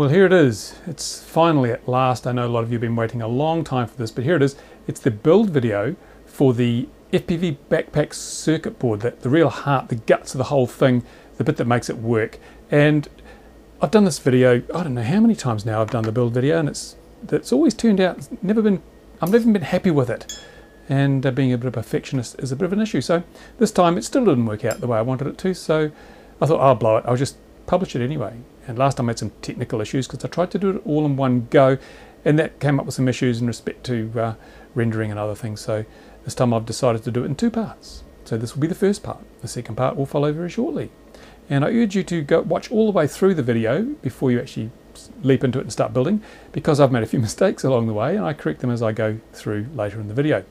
Well, here it is. It's finally at last. I know a lot of you have been waiting a long time for this, but here it is. It's the build video for the FPV backpack circuit board, the real heart, the guts of the whole thing, the bit that makes it work. And I've done this video, I don't know how many times now I've done the build video, and it's always turned out, I've never been happy with it. And being a bit of a perfectionist is a bit of an issue. So this time it still didn't work out the way I wanted it to, so I thought I'll blow it, I'll just publish it anyway. And last time I had some technical issues because I tried to do it all in one go, and that came up with some issues in respect to rendering and other things. So this time I've decided to do it in two parts. So this will be the first part. The second part will follow very shortly. And I urge you to go watch all the way through the video before you actually leap into it and start building, because I've made a few mistakes along the way and I correct them as I go through later in the video.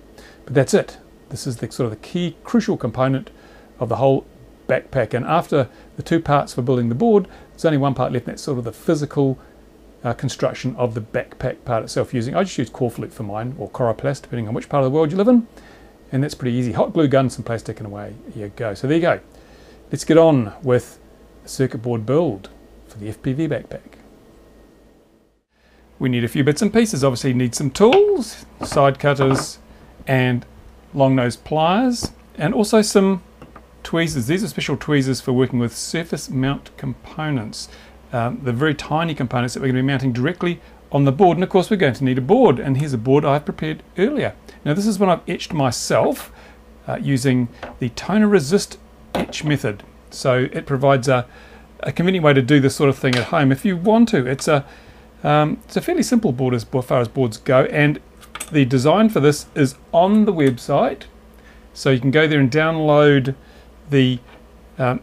But that's it. This is the sort of the key crucial component of the whole backpack, and after the two parts for building the board, there's only one part left, and that's sort of the physical construction of the backpack part itself. I just use Corflute for mine, or Coroplast, depending on which part of the world you live in, and that's pretty easy. Hot glue gun, some plastic, and away you go. So there you go. Let's get on with the circuit board build for the FPV backpack. We need a few bits and pieces. Obviously need some tools, side cutters and long nose pliers, and also some tweezers. These are special tweezers for working with surface mount components, the very tiny components that we're going to be mounting directly on the board. And of course we're going to need a board, and here's a board I've prepared earlier. Now this is one I've etched myself using the toner resist etch method. So it provides a convenient way to do this sort of thing at home if you want to. It's a fairly simple board as far as boards go, and the design for this is on the website, so you can go there and download the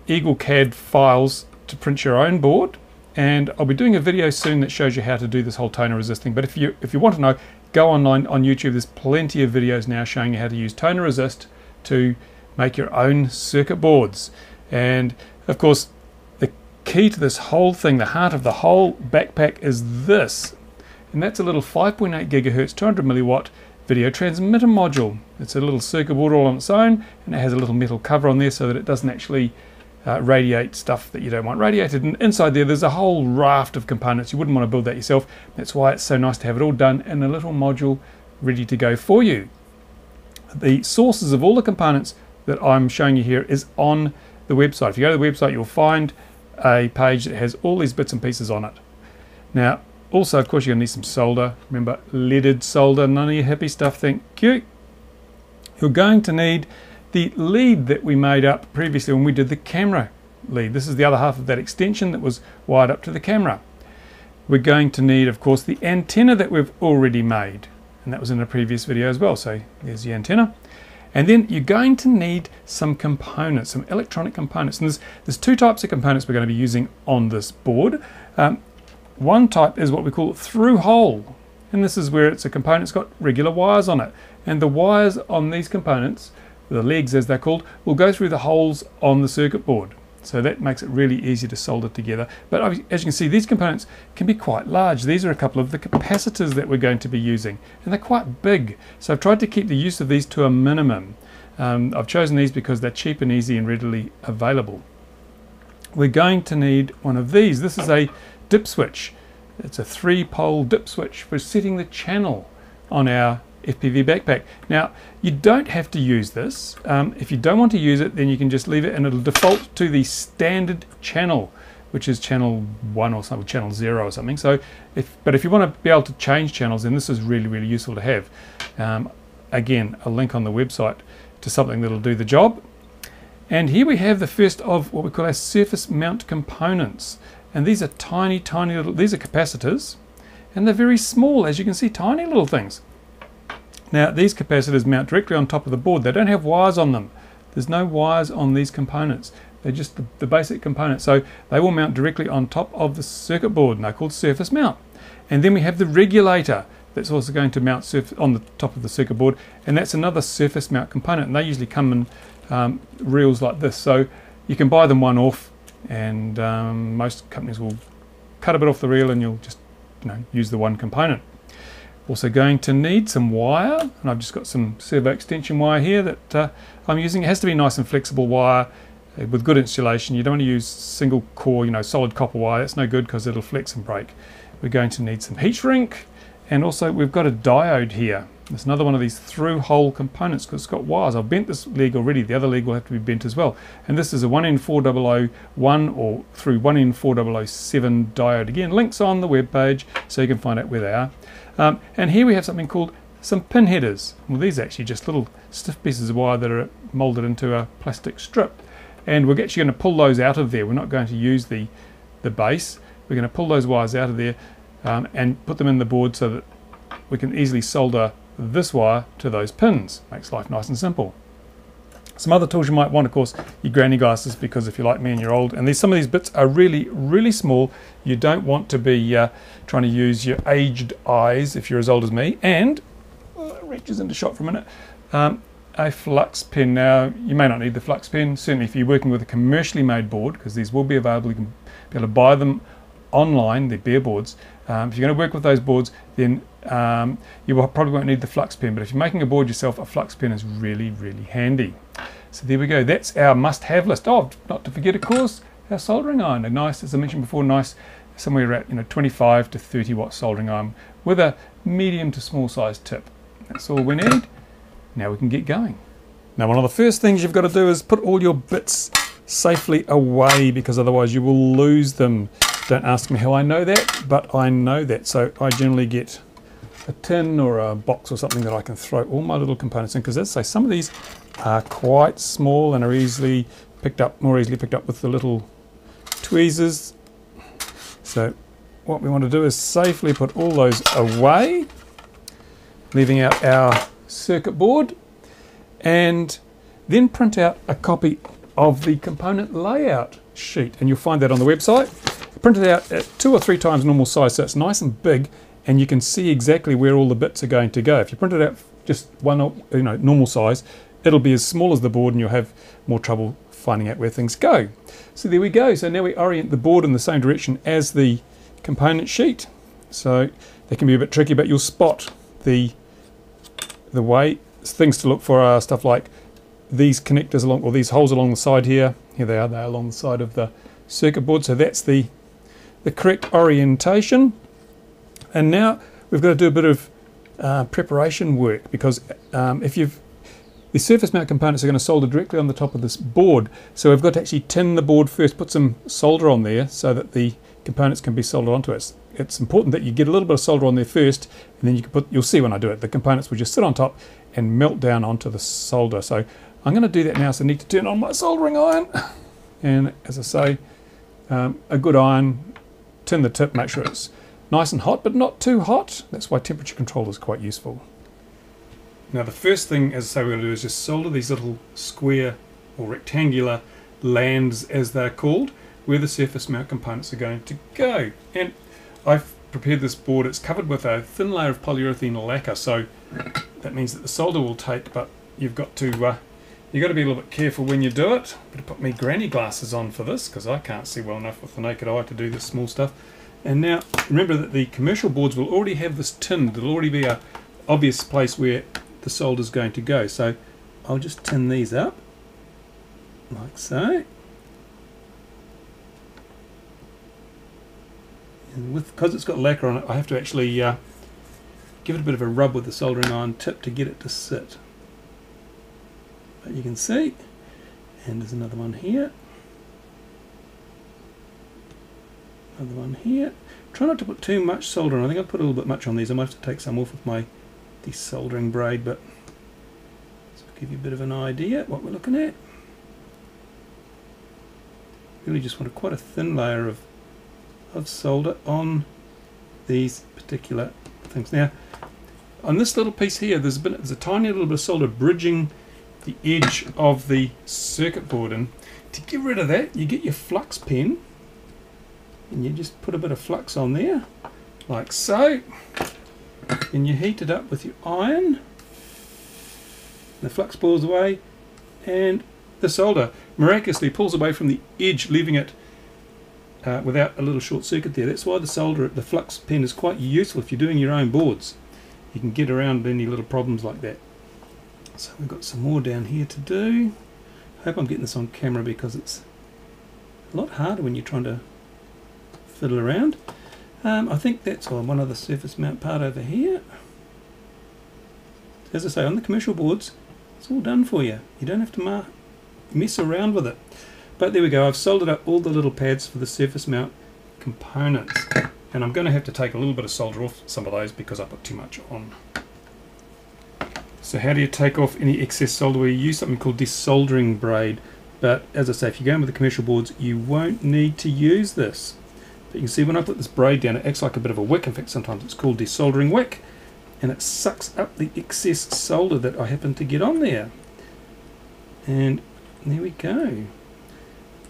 Eagle CAD files to print your own board. And I'll be doing a video soon that shows you how to do this whole toner resist thing. But if you want to know, go online on YouTube. There's plenty of videos now showing you how to use toner resist to make your own circuit boards. And of course the key to this whole thing, the heart of the whole backpack, is this, and that's a little 5.8 gigahertz 200 milliwatt video transmitter module. It's a little circuit board all on its own, and it has a little metal cover on there so that it doesn't actually radiate stuff that you don't want radiated. And inside there's a whole raft of components. You wouldn't want to build that yourself. That's why it's so nice to have it all done in a little module ready to go for you. The sources of all the components that I'm showing you here is on the website. If you go to the website, you'll find a page that has all these bits and pieces on it. Now also, of course, you're going to need some solder. Remember, leaded solder, none of your hippie stuff, thank you. You're going to need the lead that we made up previously when we did the camera lead. This is the other half of that extension that was wired up to the camera. We're going to need, of course, the antenna that we've already made, and that was in a previous video as well, so there's the antenna. And then you're going to need some components, some electronic components. And there's two types of components we're going to be using on this board. One type is what we call through-hole, and this is where it's a component that's got regular wires on it, and the wires on these components, the legs as they're called, will go through the holes on the circuit board. So that makes it really easy to solder together. But as you can see, these components can be quite large. These are a couple of the capacitors that we're going to be using, and they're quite big, so I've tried to keep the use of these to a minimum. I've chosen these because they're cheap and easy and readily available. We're going to need one of these. This is a dip switch. It's a 3-pole dip switch for setting the channel on our FPV backpack. Now you don't have to use this. If you don't want to use it, then you can just leave it and it'll default to the standard channel, which is channel 1 or something, channel 0 or something. So if you want to be able to change channels, then this is really, really useful to have. Again, a link on the website to something that'll do the job. And here we have the first of what we call our surface mount components. And these are tiny, tiny little, these are capacitors, and they're very small, as you can see, tiny little things. Now these capacitors mount directly on top of the board. They don't have wires on them. There's no wires on these components. They're just the basic components. So they will mount directly on top of the circuit board, and they're called surface mount. And then we have the regulator that's also going to mount on the top of the circuit board, and that's another surface mount component. And they usually come in reels like this, so you can buy them one off. And most companies will cut a bit off the reel, and you'll just use the one component. Also going to need some wire, and I've just got some servo extension wire here that I'm using. It has to be nice and flexible wire. with good insulation. You don't want to use single core, you know, solid copper wire. That's no good because it'll flex and break. We're going to need some heat shrink, and also we've got a diode here. It's another one of these through-hole components because it's got wires. I've bent this leg already. The other leg will have to be bent as well. And this is a 1N4001 or through 1N4007 diode. Again, links on the web page so you can find out where they are. And here we have something called some pin headers. Well, these are actually just little stiff pieces of wire that are molded into a plastic strip. And we're actually going to pull those out of there. We're not going to use the base. We're going to pull those wires out of there and put them in the board so that we can easily solder this wire to those pins. Makes life nice and simple. Some other tools you might want, of course, your granny glasses, because if you're like me and you're old, and these, some of these bits are really, really small, you don't want to be trying to use your aged eyes if you're as old as me. And, oh, it reaches into shot for a minute, a flux pen. Now, you may not need the flux pen, certainly if you're working with a commercially made board, because these will be available, you can be able to buy them online, they're bare boards. If you're going to work with those boards, then you probably won't need the flux pen, but if you're making a board yourself, a flux pen is really, really handy. So there we go, that's our must-have list. Oh, not to forget, of course, our soldering iron. A nice, as I mentioned before, nice, somewhere around 25 to 30 watt soldering iron with a medium to small size tip. That's all we need. Now we can get going. Now, one of the first things you've got to do is put all your bits safely away, because otherwise you will lose them. Don't ask me how I know that, but I know that. So I generally get a tin or a box or something that I can throw all my little components in, because as I say, some of these are quite small and are easily picked up, more easily picked up with the little tweezers. So what we want to do is safely put all those away, leaving out our circuit board, and then print out a copy of the component layout sheet, and you'll find that on the website. Print it out at 2 or 3 times normal size, so it's nice and big, and you can see exactly where all the bits are going to go. If you print it out just one, normal size, it'll be as small as the board and you'll have more trouble finding out where things go. So there we go. So now we orient the board in the same direction as the component sheet. So that can be a bit tricky, but you'll spot the way. Things to look for are stuff like these connectors along, or these holes along the side here. Here they are along the side of the circuit board. So that's the correct orientation. And now we've got to do a bit of preparation work, because the surface mount components are going to solder directly on the top of this board. So we've got to actually tin the board first, put some solder on there so that the components can be soldered onto it. It's important that you get a little bit of solder on there first, and then you can put, you'll see when I do it, the components will just sit on top and melt down onto the solder. So I'm going to do that now, so I need to turn on my soldering iron. And as I say, a good iron, tin the tip, make sure it's nice and hot, but not too hot. That's why temperature control is quite useful. Now the first thing, as I say, we're going to do is just solder these little square or rectangular lands, as they're called, where the surface mount components are going to go. And I've prepared this board. It's covered with a thin layer of polyurethane lacquer, so that means that the solder will take, but you've got to be a little bit careful when you do it. I'm going to put my granny glasses on for this, because I can't see well enough with the naked eye to do this small stuff. And now, remember that the commercial boards will already have this tin. There'll already be an obvious place where the solder's going to go. So I'll just tin these up, like so. And because it's got lacquer on it, I have to actually give it a bit of a rub with the soldering iron tip to get it to sit. But you can see, and there's another one here. Another one here. Try not to put too much solder on. I think I put a little bit much on these. I might have to take some off with my desoldering braid, but this will give you a bit of an idea what we're looking at. Really just want quite a thin layer of solder on these particular things. Now, on this little piece here, there's a tiny little bit of solder bridging the edge of the circuit board, and to get rid of that, you get your flux pen. And you just put a bit of flux on there, like so, and you heat it up with your iron. The flux pulls away, and the solder miraculously pulls away from the edge, leaving it without a little short circuit there. That's why the flux pen is quite useful if you're doing your own boards. You can get around any little problems like that. So we've got some more down here to do. hope I'm getting this on camera because it's a lot harder when you're trying to fiddle around. I think that's on one other surface mount part over here. As I say, on the commercial boards, it's all done for you. You don't have to mess around with it. But there we go, I've soldered up all the little pads for the surface mount components. And I'm going to have to take a little bit of solder off some of those because I put too much on. So how do you take off any excess solder? We use something called desoldering braid. But as I say, if you're going with the commercial boards, you won't need to use this. But you can see when I put this braid down, it acts like a bit of a wick. In fact, sometimes it's called desoldering wick. And it sucks up the excess solder that I happen to get on there. And there we go.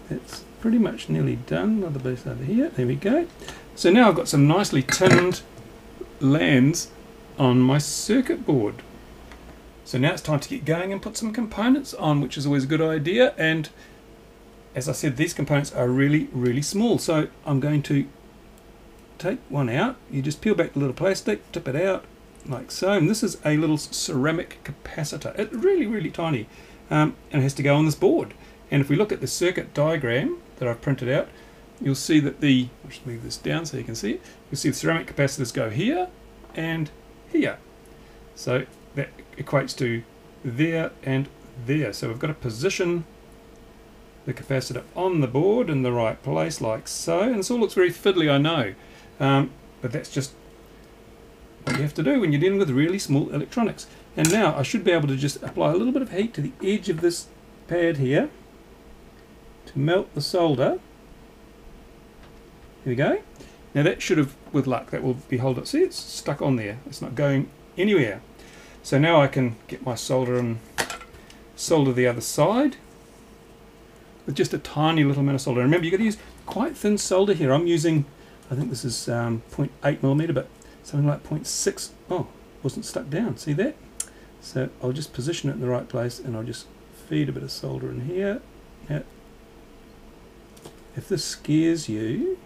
That's pretty much nearly done. Another piece over here. There we go. So now I've got some nicely tinned lands on my circuit board. So now it's time to get going and put some components on, which is always a good idea. And as I said, these components are really, really small. So I'm going to take one out. You just peel back the little plastic, tip it out like so. And this is a little ceramic capacitor. It's really, really tiny. And it has to go on this board. And if we look at the circuit diagram that I've printed out, you'll see that the, I'll just move this down so you can see it, you'll see the ceramic capacitors go here and here. So that equates to there and there. So we've got to position the capacitor on the board in the right place like so. And this all looks very fiddly, I know, but that's just what you have to do when you're dealing with really small electronics. And now I should be able to just apply a little bit of heat to the edge of this pad here to melt the solder. There we go. Now that should have, with luck, that will be held up. See, it's stuck on there. It's not going anywhere. So now I can get my solder and solder the other side with just a tiny little amount of solder. Remember, you've got to use quite thin solder here. I'm using, I think this is 0.8mm, but something like 0.6. Oh, wasn't stuck down. See that? So I'll just position it in the right place and I'll just feed a bit of solder in here. Now, if this scares you,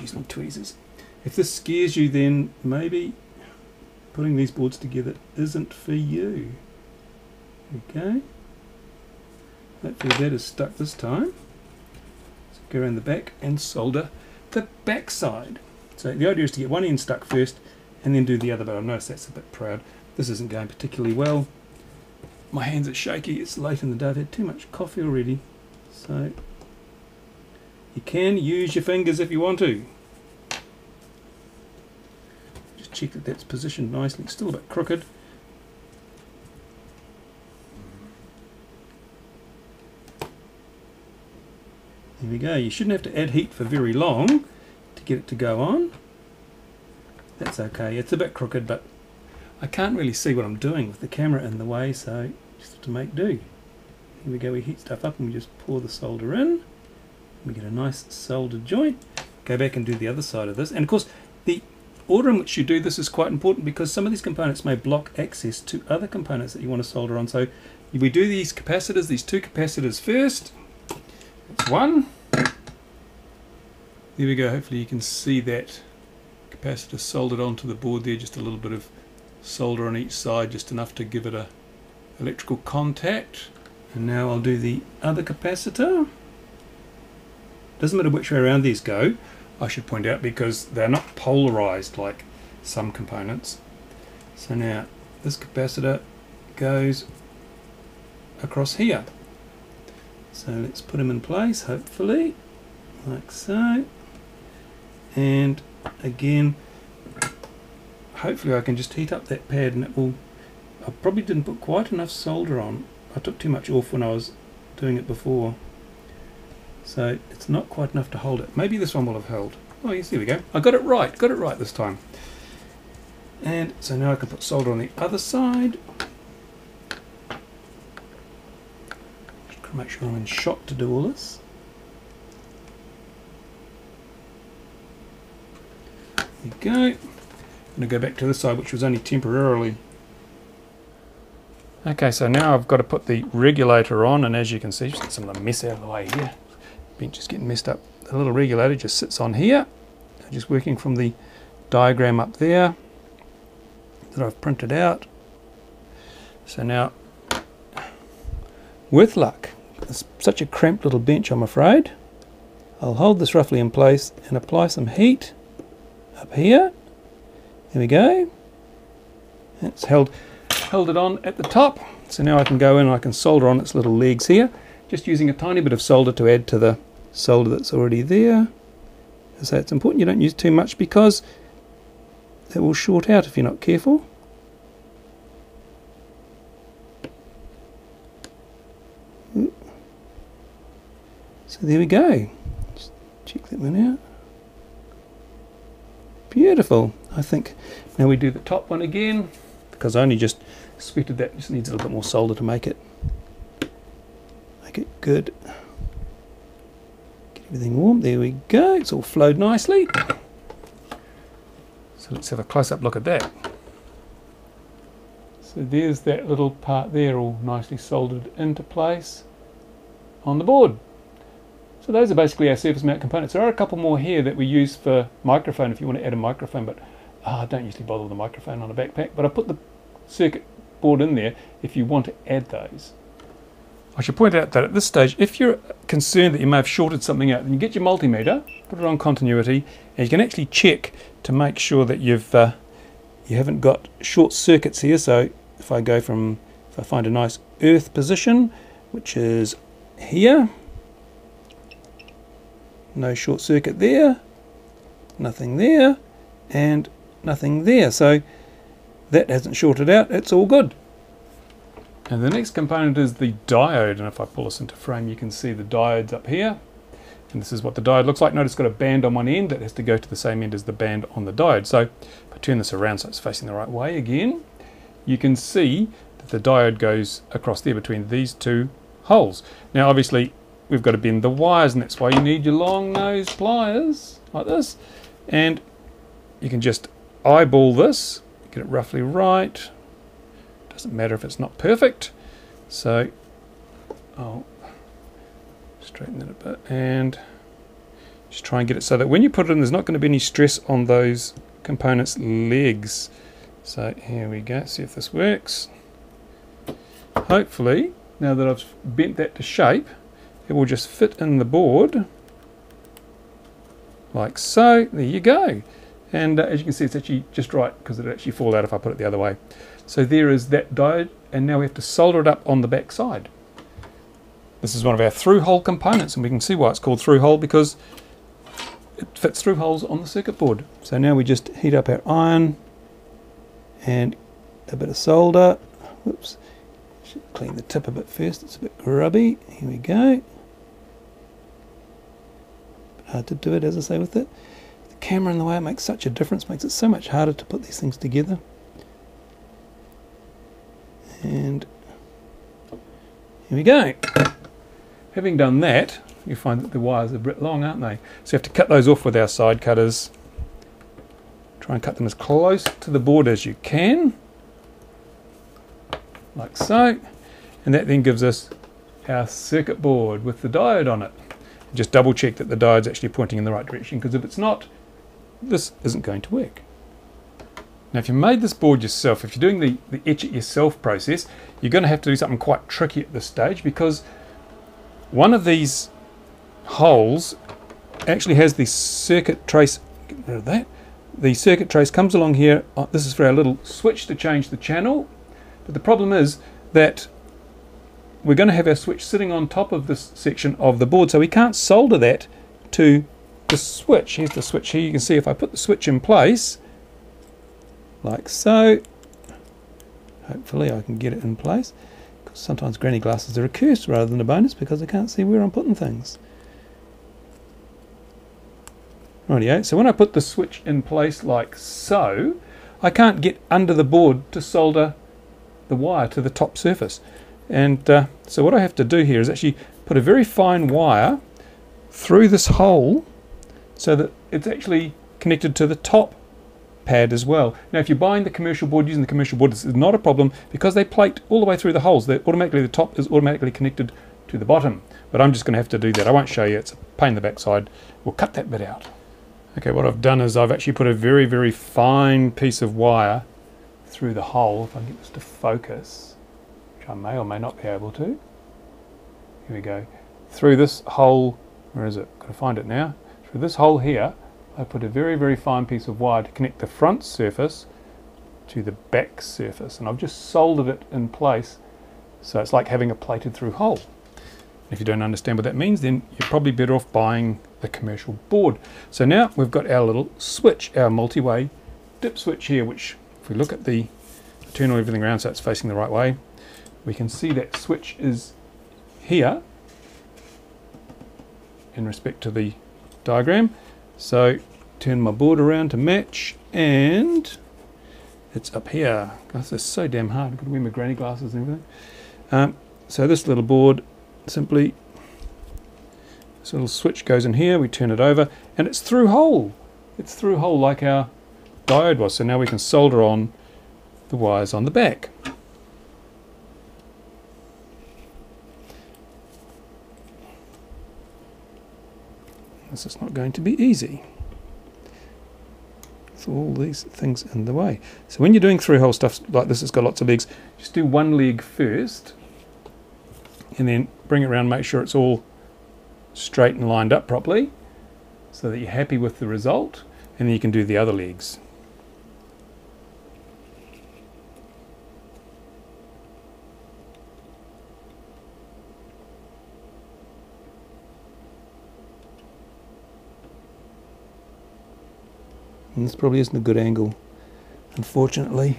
use my tweezers. If this scares you, then maybe putting these boards together isn't for you. Okay. Hopefully that is stuck this time. So go around the back and solder the back side. So the idea is to get one end stuck first and then do the other, but I notice that's a bit proud. This isn't going particularly well. My hands are shaky. It's late in the day. I've had too much coffee already. So you can use your fingers if you want to. Just check that that's positioned nicely. It's still a bit crooked. There we go. You shouldn't have to add heat for very long to get it to go on. That's okay. It's a bit crooked, but I can't really see what I'm doing with the camera in the way, so just have to make do. Here we go. We heat stuff up and we just pour the solder in. We get a nice soldered joint. Go back and do the other side of this. And of course, the order in which you do this is quite important because some of these components may block access to other components that you want to solder on. So we do these capacitors, these two capacitors first. That's one. There we go. Hopefully you can see that capacitor soldered onto the board there. Just a little bit of solder on each side, just enough to give it a electrical contact. And now I'll do the other capacitor. Doesn't matter which way around these go, I should point out, because they're not polarized like some components. So now this capacitor goes across here. So let's put them in place, hopefully, like so. And again, hopefully I can just heat up that pad and it will. I probably didn't put quite enough solder on. I took too much off when I was doing it before. So it's not quite enough to hold it. Maybe this one will have held. Oh yes, there we go. I got it right this time. And so now I can put solder on the other side. Just gotta make sure I'm in shot to do all this. There we go. I'm going to go back to this side, which was only temporarily. Okay, so now I've got to put the regulator on, and as you can see, just get some of the mess out of the way here. Bench is getting messed up. The little regulator just sits on here. I'm just working from the diagram up there that I've printed out. So now With luck, it's such a cramped little bench I'm afraid. I'll hold this roughly in place and apply some heat up here. There we go. It's held it on at the top. So now I can go in and I can solder on its little legs here, just using a tiny bit of solder to add to the solder that's already there. So it's important you don't use too much because it will short out if you're not careful. So there we go. Just check that one out. Beautiful. I think now we do the top one again because I only just sweated that. Just needs a little bit more solder to make it good. Get everything warm. There we go. It's all flowed nicely. So let's have a close-up look at that. So there's that little part there, all nicely soldered into place on the board. So those are basically our surface mount components. There are a couple more here that we use for microphone if you want to add a microphone, but I don't usually bother with a microphone on a backpack, but I put the circuit board in there if you want to add those. I should point out that at this stage, if you're concerned that you may have shorted something out, then you get your multimeter, put it on continuity, and you can actually check to make sure that you've you haven't got short circuits here. So if I go from, if I find a nice earth position, which is here, no short circuit there, nothing there, and nothing there. So that hasn't shorted out, it's all good. And the next component is the diode, and if I pull this into frame you can see the diodes up here, and this is what the diode looks like. Notice it's got a band on one end that has to go to the same end as the band on the diode. So if I turn this around so it's facing the right way again, you can see that the diode goes across there between these two holes. Now obviously we've got to bend the wires, and that's why you need your long nose pliers like this, and you can just eyeball this, get it roughly right. Doesn't matter if it's not perfect, so I'll straighten it a bit and just try and get it so that when you put it in there's not going to be any stress on those components' legs. So here we go, see if this works. Hopefully now that I've bent that to shape, it will just fit in the board like so. There you go. And as you can see, it's actually just right because it would actually fall out if I put it the other way. So there is that diode, and now we have to solder it up on the back side. This is one of our through-hole components, and we can see why it's called through-hole, because it fits through holes on the circuit board. So now we just heat up our iron and a bit of solder. Whoops, should clean the tip a bit first, it's a bit grubby. Here we go. Hard to do it, as I say, with it. The camera in the way, it makes such a difference, makes it so much harder to put these things together. And here we go. Having done that, you find that the wires are a bit long, aren't they? So you have to cut those off with our side cutters. Try and cut them as close to the board as you can, like so. And that then gives us our circuit board with the diode on it. Just double check that the diode's actually pointing in the right direction, because if it's not, this isn't going to work. Now if you made this board yourself, if you're doing the etch it yourself process, you're going to have to do something quite tricky at this stage, because one of these holes actually has the circuit trace, get rid of that, the circuit trace comes along here. This is for our little switch to change the channel, but the problem is that we're going to have our switch sitting on top of this section of the board, so we can't solder that to the switch. Here's the switch here. You can see if I put the switch in place like so, hopefully I can get it in place, because sometimes granny glasses are a curse rather than a bonus, because I can't see where I'm putting things. Rightio, so when I put the switch in place like so, I can't get under the board to solder the wire to the top surface. And so what I have to do here is actually put a very fine wire through this hole so that it's actually connected to the top pad as well. Now if you're buying the commercial board, using the commercial board, this is not a problem because they plate all the way through the holes. They're automatically, the top is automatically connected to the bottom. But I'm just going to have to do that. I won't show you. It's a pain in the backside. We'll cut that bit out. Okay, what I've done is I've actually put a very, very fine piece of wire through the hole. If I can get this to focus. I may or may not be able to. Here we go. Through this hole, where is it? Got to find it now. Through this hole here, I put a very, very fine piece of wire to connect the front surface to the back surface, and I've just soldered it in place, so it's like having a plated through hole. If you don't understand what that means, then you're probably better off buying the commercial board. So now we've got our little switch, our multi-way dip switch here, which if we look at the, turn everything around so it's facing the right way, we can see that switch is here in respect to the diagram. So turn my board around to match, and it's up here. Gosh, this is so damn hard. I've got to wear my granny glasses and everything. So this little board, simply this little switch goes in here, we turn it over, and it's through hole. It's through hole like our diode was. So now we can solder on the wires on the back. This is not going to be easy. It's all these things in the way. So when you're doing through-hole stuff like this, it's got lots of legs. Just do one leg first, and then bring it around, make sure it's all straight and lined up properly, so that you're happy with the result, and then you can do the other legs. And this probably isn't a good angle, unfortunately.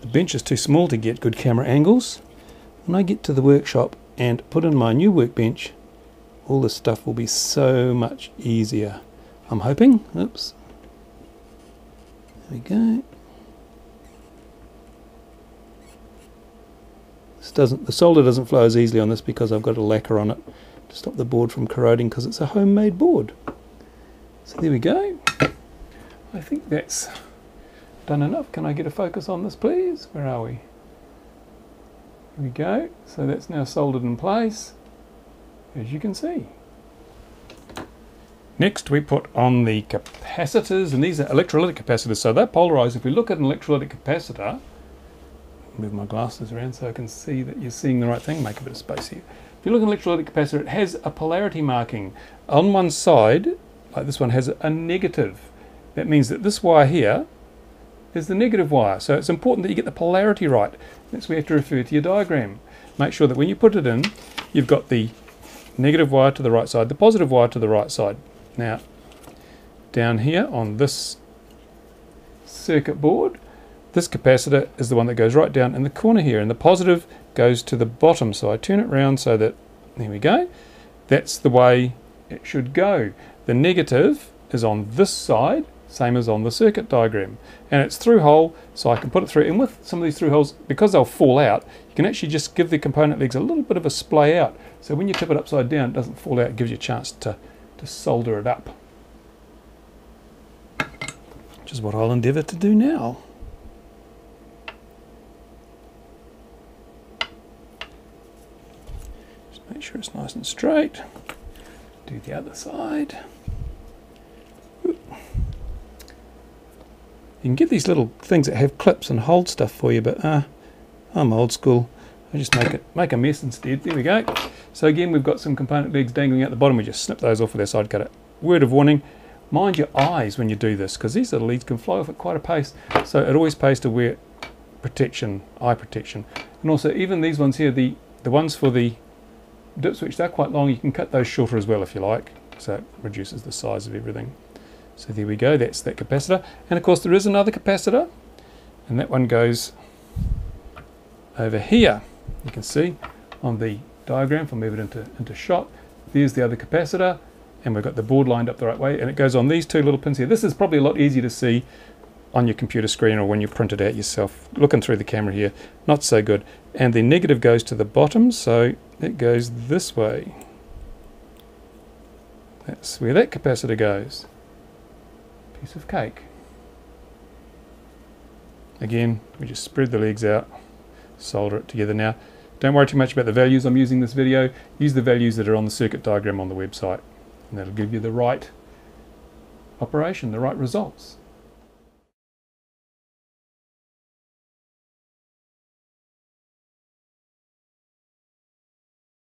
The bench is too small to get good camera angles. When I get to the workshop and put in my new workbench, all this stuff will be so much easier, I'm hoping. Oops. There we go. This doesn't, the solder doesn't flow as easily on this because I've got a lacquer on it to stop the board from corroding, because it's a homemade board. So there we go. I think that's done enough. Can I get a focus on this, please? Where are we? There we go. So that's now soldered in place, as you can see. Next we put on the capacitors, and these are electrolytic capacitors, so they're polarized. If we look at an electrolytic capacitor, move my glasses around so I can see that you're seeing the right thing, make a bit of space here. If you look at an electrolytic capacitor, it has a polarity marking. On one side, like this one, has a negative. That means that this wire here is the negative wire. So it's important that you get the polarity right. That's where you have to refer to your diagram. Make sure that when you put it in, you've got the negative wire to the right side, the positive wire to the right side. Now, down here on this circuit board, this capacitor is the one that goes right down in the corner here, and the positive goes to the bottom. So I turn it round so that, there we go, that's the way it should go. The negative is on this side, same as on the circuit diagram, and it's through hole, so I can put it through. And with some of these through holes, because they'll fall out, you can actually just give the component legs a little bit of a splay out, so when you tip it upside down, it doesn't fall out. It gives you a chance to solder it up, which is what I'll endeavour to do now. Just make sure it's nice and straight. Do the other side. You can get these little things that have clips and hold stuff for you, but I'm old school. I just make a mess instead. There we go. So again, we've got some component legs dangling out the bottom. We just snip those off with our side cutter. Word of warning, mind your eyes when you do this, because these little leads can fly off at quite a pace. So it always pays to wear protection, eye protection. And also, even these ones here, the ones for the dip switch, they're quite long. You can cut those shorter as well if you like. So it reduces the size of everything. So there we go, that's that capacitor. And of course there is another capacitor, and that one goes over here. You can see on the diagram, if I move it into shot, there's the other capacitor, and we've got the board lined up the right way, and it goes on these two little pins here. This is probably a lot easier to see on your computer screen or when you print it out yourself. Looking through the camera here, not so good. And the negative goes to the bottom, so it goes this way. That's where that capacitor goes. Piece of cake. Again, we just spread the legs out, solder it together now. Don't worry too much about the values I'm using this video. Use the values that are on the circuit diagram on the website, and that'll give you the right operation, the right results.